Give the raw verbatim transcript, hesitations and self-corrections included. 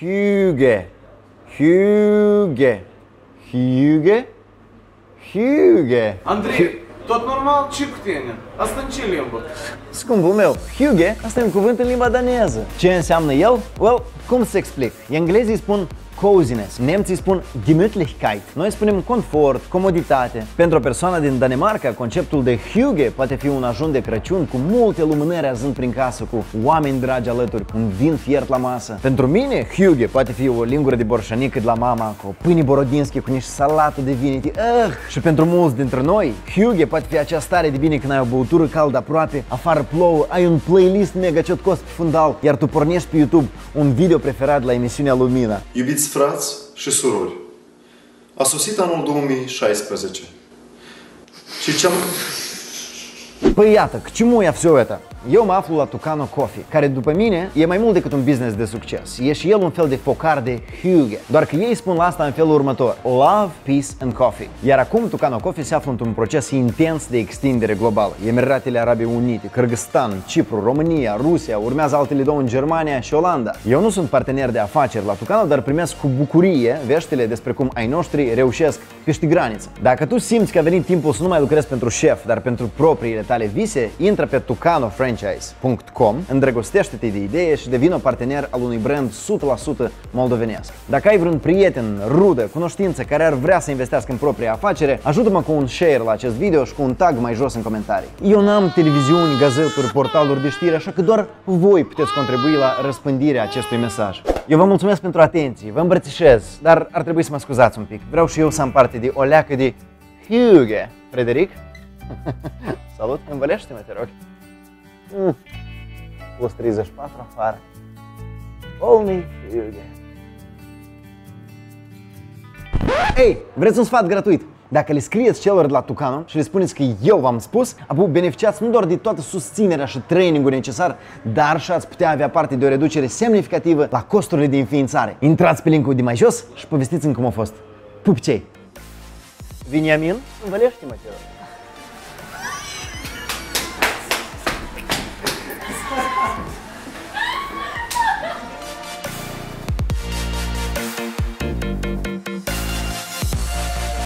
Hygge, hygge, hygge, hygge. Andrei, tot normal? Ce cu tine? Asta în ce limbă? Scumpul meu, hygge, asta e un cuvânt în limba daneză. Ce înseamnă el? Well, cum să explic? Englezii spun coziness, nemții spun gemütlichkeit, noi spunem confort, comoditate. Pentru o persoană din Danemarca, conceptul de hygge poate fi un ajun de Crăciun cu multe lumânări azând prin casă, cu oameni dragi alături, un vin fiert la masă. Pentru mine, hygge poate fi o lingură de borșanică de la mama, cu o pâine borodinski cu niște salată de vinete. Ah! Și pentru mulți dintre noi, hygge poate fi acea stare de bine când ai o băutură caldă aproape, afară plouă, ai un playlist mega ciotcos pe fundal, iar tu pornești pe YouTube un video preferat la emisiunea Lumina. Iubiți frați și surori, a sosit anul două mii șaisprezece și ce-am... Păi iată, că cimu ia все это? Eu mă aflu la Tucano Coffee, care după mine e mai mult decât un business de succes. E și el un fel de focar de hygge, doar că ei spun la asta în felul următor: Love, Peace and Coffee. Iar acum Tucano Coffee se află într-un proces intens de extindere globală. Emiratele Arabe Unite, Kyrgyzstan, Cipru, România, Rusia, urmează altele două în Germania și Olanda. Eu nu sunt partener de afaceri la Tucano, dar primesc cu bucurie veștile despre cum ai noștri reușesc câștig graniță. Dacă tu simți că a venit timpul să nu mai lucrezi pentru șef, dar pentru propriile tale vise, intră pe Tucano French franchise punct com, îndrăgostește-te de idee și devină partener al unui brand o sută la sută moldovenesc. Dacă ai vreun prieten, rudă, cunoștință care ar vrea să investească în propria afacere, ajută-mă cu un share la acest video și cu un tag mai jos în comentarii. Eu n-am televiziuni, gazeturi, portaluri de știri, așa că doar voi puteți contribui la răspândirea acestui mesaj. Eu vă mulțumesc pentru atenție, vă îmbrățișez, dar ar trebui să mă scuzați un pic. Vreau și eu să am parte de o leacă de hygge. Frederic? Salut, învălește-mă, te rog. Mm. plus treizeci și patru afară. Only hygge. Ei, vreți un sfat gratuit? Dacă le scrieți celor de la Tucano și le spuneți că eu v-am spus, apoi beneficiați nu doar de toată susținerea și trainingul necesar, dar și ați putea avea parte de o reducere semnificativă la costurile de înființare. Intrați pe linkul de mai jos și povestiți-mi cum a fost. Pupcei! Viniamin, învălește-mă, te rog. Thank you.